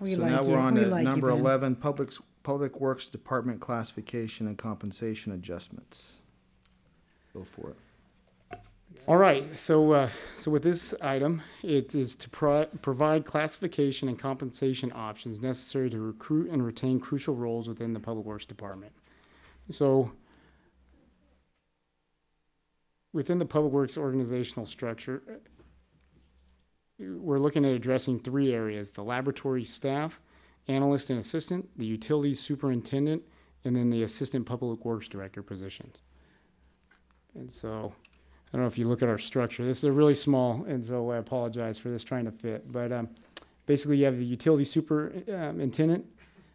So now we're on to number 11, Public Works Department classification and compensation adjustments. Go for it. All right. So, so with this item, it is to provide classification and compensation options necessary to recruit and retain crucial roles within the Public Works Department. So, within the Public Works organizational structure, we're looking at addressing three areas: the laboratory staff, analyst and assistant, the utilities superintendent, and then the assistant public works director positions. And so, I don't know if you look at our structure, this is a really small, and so I apologize for this trying to fit, but basically you have the utility superintendent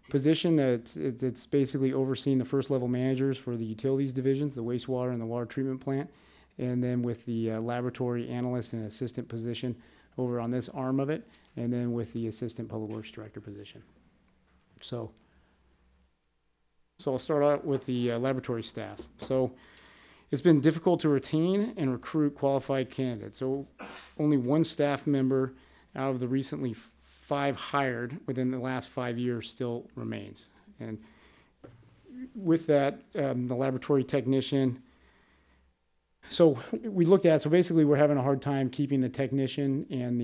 position that's basically overseeing the first level managers for the utilities divisions, the wastewater and the water treatment plant. And then with the laboratory analyst and assistant position over on this arm of it, and then with the assistant public works director position. So I'll start out with the laboratory staff. So it's been difficult to retain and recruit qualified candidates. So only one staff member out of the recently 5 hired within the last 5 years still remains. And with that, the laboratory technician, so we looked at, so basically we're having a hard time keeping the technician and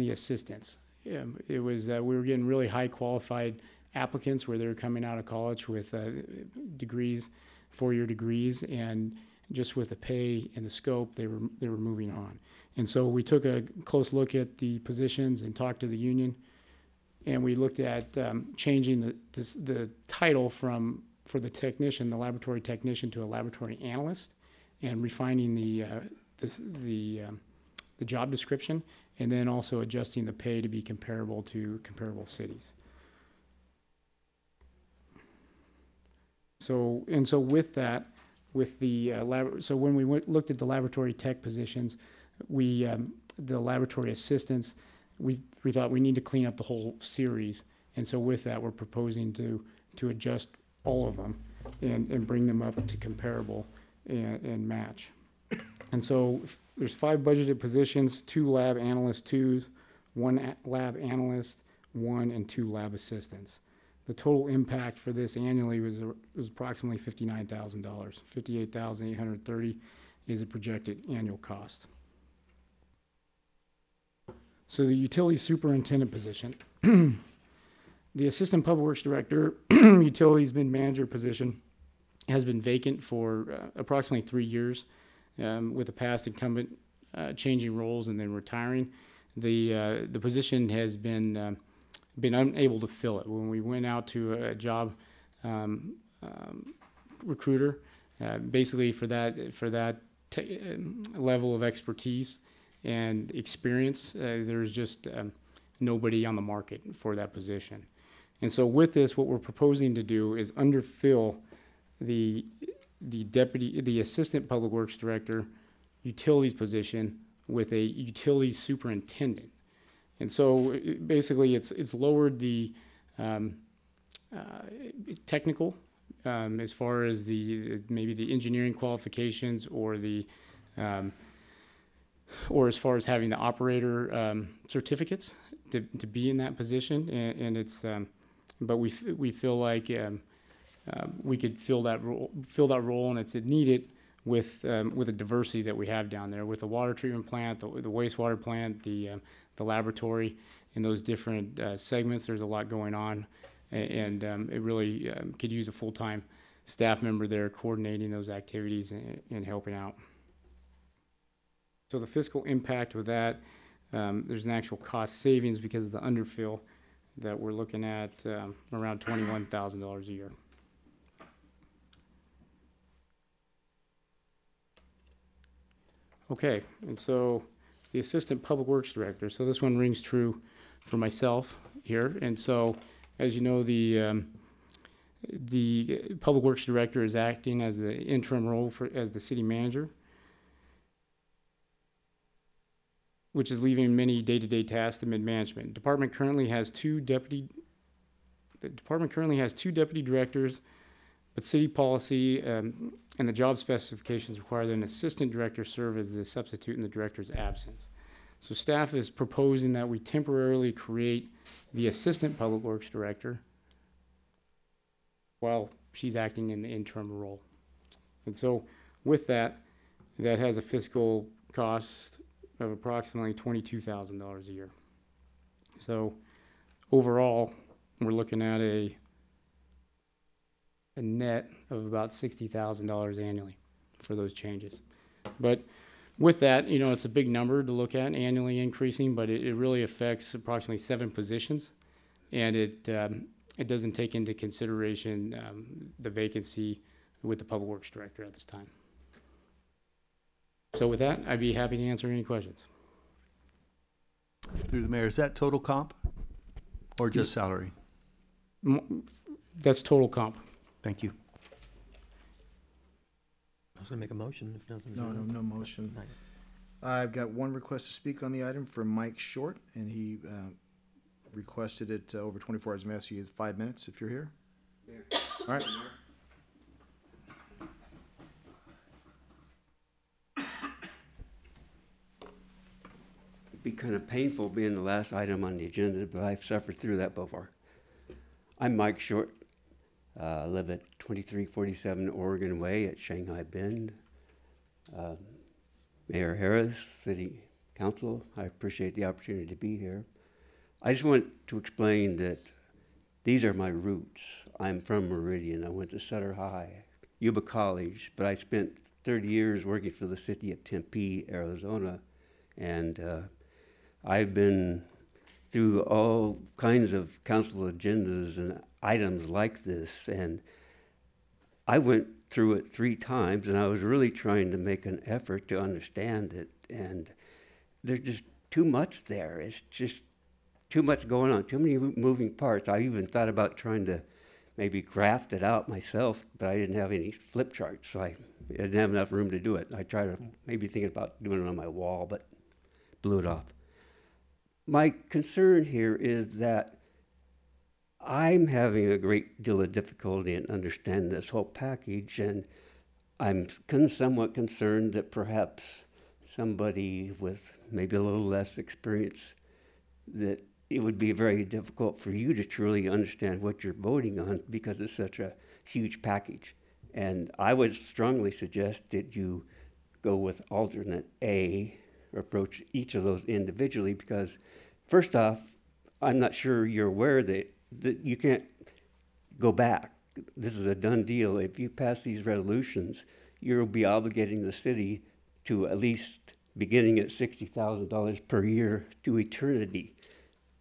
the assistants. It was we were getting really high qualified applicants where they were coming out of college with degrees, 4-year degrees, and just with the pay and the scope, they were moving on. And so we took a close look at the positions and talked to the union, and we looked at changing the title for the technician, the laboratory technician, to a laboratory analyst, and refining the job description, and then also adjusting the pay to be comparable to comparable cities. So, and so with that, with the so when we looked at the laboratory tech positions, we the laboratory assistants, we thought we need to clean up the whole series, and so with that, we're proposing to adjust all of them and bring them up to comparable and match. And so there's 5 budgeted positions: 2 lab analysts, 2s, 1 lab analyst, 1 and 2 lab assistants. The total impact for this annually was approximately $59,000. $58,830 is the projected annual cost. So the utility superintendent position, the assistant public works director, utilities bid manager position has been vacant for approximately 3 years. With the past incumbent changing roles and then retiring, the position has been unable to fill it. When we went out to a job recruiter, basically for that level of expertise and experience, there's just nobody on the market for that position. And so with this, what we're proposing to do is underfill the assistant public works director utilities position with a utilities superintendent. And so basically it's lowered the technical as far as maybe the engineering qualifications or the or as far as having the operator certificates to be in that position, and it's but we feel like we could fill that role, and it's needed with the diversity that we have down there, with the water treatment plant, the wastewater plant, the laboratory, in those different segments. There's a lot going on, and it really could use a full-time staff member there coordinating those activities and helping out. So the fiscal impact with that, there's an actual cost savings because of the underfill that we're looking at around $21,000 a year. Okay, and so the assistant public works director. So this one rings true for myself here. And so, as you know, the public works director is acting as the interim role as the city manager, which is leaving many day-to-day tasks to mid-management. Department currently has 2 deputy. The department currently has 2 deputy directors, but city policy and the job specifications require that an assistant director serve as the substitute in the director's absence. So staff is proposing that we temporarily create the assistant public works director while she's acting in the interim role. And so with that, that has a fiscal cost of approximately $22,000 a year. So overall, we're looking at a net of about $60,000 annually for those changes. But with that, you know, it's a big number to look at, annually increasing, but it really affects approximately 7 positions, and it doesn't take into consideration the vacancy with the public works director at this time. So with that, I'd be happy to answer any questions. Through the mayor, is that total comp or just salary? That's total comp. Thank you. I was going to make a motion. If nothing's no motion. I've got one request to speak on the item from Mike Short, and he requested it over 24 hours. I'm asking you 5 minutes if you're here. Yeah. All right. It'd be kind of painful being the last item on the agenda, but I've suffered through that before. I'm Mike Short. I live at 2347 Oregon Way at Shanghai Bend. Mayor Harris, City Council, I appreciate the opportunity to be here. I just want to explain that these are my roots. I'm from Meridian. I went to Sutter High, Yuba College, but I spent 30 years working for the city of Tempe, Arizona, and I've been through all kinds of council agendas and items like this, and I went through it 3 times, and I was really trying to make an effort to understand it, and there's just too much there. It's just too much going on, too many moving parts. I even thought about trying to maybe graft it out myself, but I didn't have any flip charts, so I didn't have enough room to do it. I tried to maybe think about doing it on my wall, but blew it off. My concern here is that I'm having a great deal of difficulty in understanding this whole package, and I'm somewhat concerned that perhaps somebody with maybe a little less experience, that it would be very difficult for you to truly understand what you're voting on because it's such a huge package. And I would strongly suggest that you go with alternate A, or approach each of those individually, because first off, I'm not sure you're aware that you can't go back. This is a done deal. If you pass these resolutions, you'll be obligating the city to at least beginning at $60,000 per year to eternity.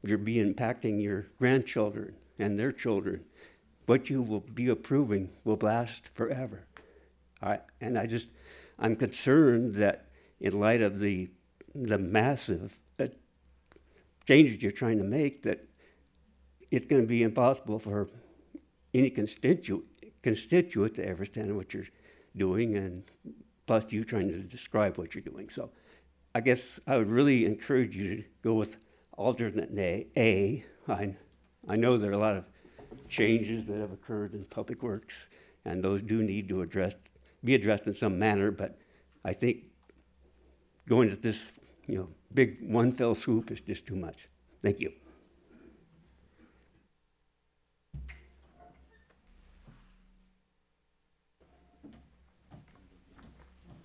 You'll be impacting your grandchildren and their children. What you will be approving will last forever. And I'm concerned that in light of the massive changes you're trying to make, that it's going to be impossible for any constituent to ever understand what you're doing, and plus you trying to describe what you're doing. So I guess I would really encourage you to go with alternate A. I know there are a lot of changes that have occurred in public works, and those do need to be addressed in some manner, but I think going at this, big one fell swoop is just too much. Thank you.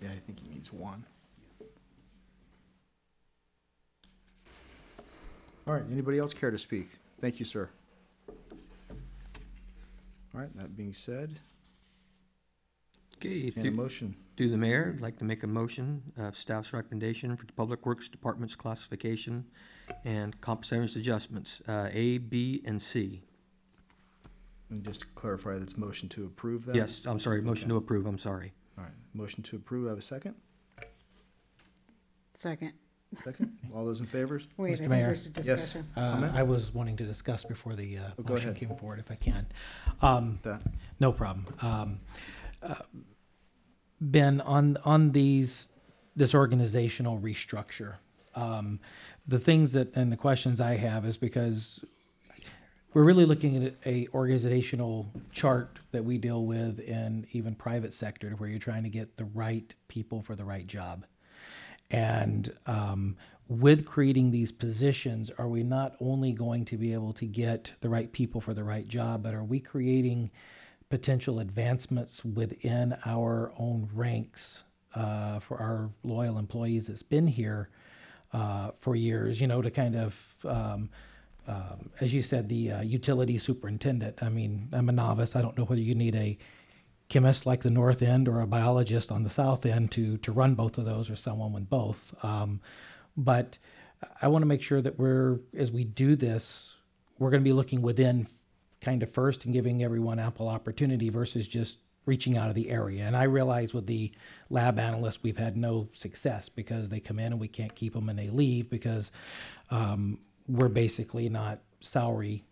Yeah, I think he needs one. All right, anybody else care to speak? Thank you, sir. All right, that being said, okay, a motion. Through the mayor, I'd like to make a motion of staff's recommendation for the Public Works Department's classification and compensation adjustments, A, B, and C. And just to clarify, that's motion to approve that? Yes, I'm sorry, motion to approve, I'm sorry. All right, motion to approve, I have a second? Second. Second? All those in favor? Wait, Mr. Mayor, there's a discussion. Yes. I was wanting to discuss before the motion came forward, if I can. No problem. Ben, on this organizational restructure, the things and the questions I have is because we're really looking at a organizational chart that we deal with in even private sector, where you're trying to get the right people for the right job. And with creating these positions, are we not only going to be able to get the right people for the right job, but are we creating potential advancements within our own ranks for our loyal employees that's been here for years, you know, to kind of, as you said, the utility superintendent. I mean, I'm a novice. I don't know whether you need a chemist like the north end or a biologist on the south end to run both of those, or someone with both. But I want to make sure that we're, as we do this, we're going to be looking within kind of first and giving everyone ample opportunity versus just reaching out of the area. And I realize with the lab analysts, we've had no success because they come in and we can't keep them and they leave because we're basically not salary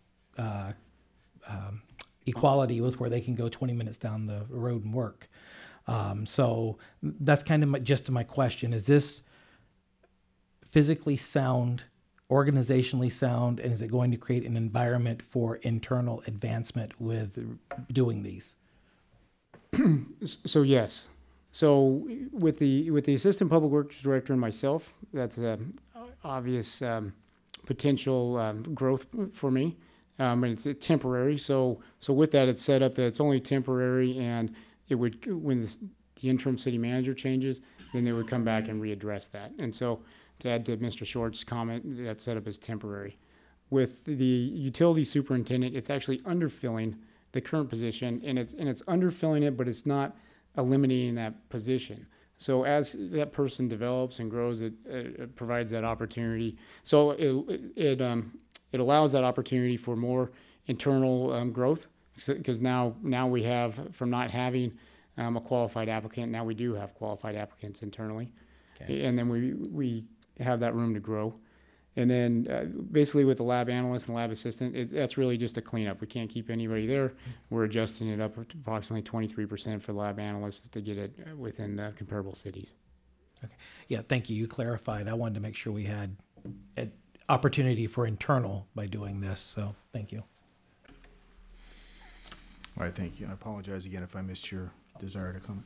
equality with where they can go 20 minutes down the road and work. So that's kind of my, just to my question, is this physically sound, organizationally sound, and is it going to create an environment for internal advancement with doing these? So yes. So with the assistant public works director and myself, that's an obvious potential growth for me. And it's temporary. So with that, it's set up that it's only temporary, and it would, when the interim city manager changes, then they would come back and readdress that. And so to add to Mr. Short's comment, that setup is temporary. With the utility superintendent, it's actually underfilling the current position, and it's underfilling it, but it's not eliminating that position. So as that person develops and grows, it provides that opportunity. So it allows that opportunity for more internal growth, because now we have, from not having a qualified applicant, now we do have qualified applicants internally. Okay. And then we have that room to grow. And then basically with the lab analyst and lab assistant, that's really just a cleanup. We can't keep anybody there. We're adjusting it up to approximately 23% for lab analysts to get it within the comparable cities. Okay. Yeah, thank you. You clarified. I wanted to make sure we had an opportunity for internal by doing this, so thank you. All right, thank you. I apologize again if I missed your desire to comment.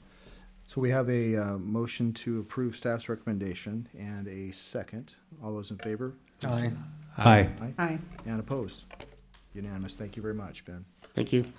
So we have a motion to approve staff's recommendation and a second. All those in favor? Aye. Aye. Aye. Aye. And opposed? Unanimous. Thank you very much, Ben. Thank you.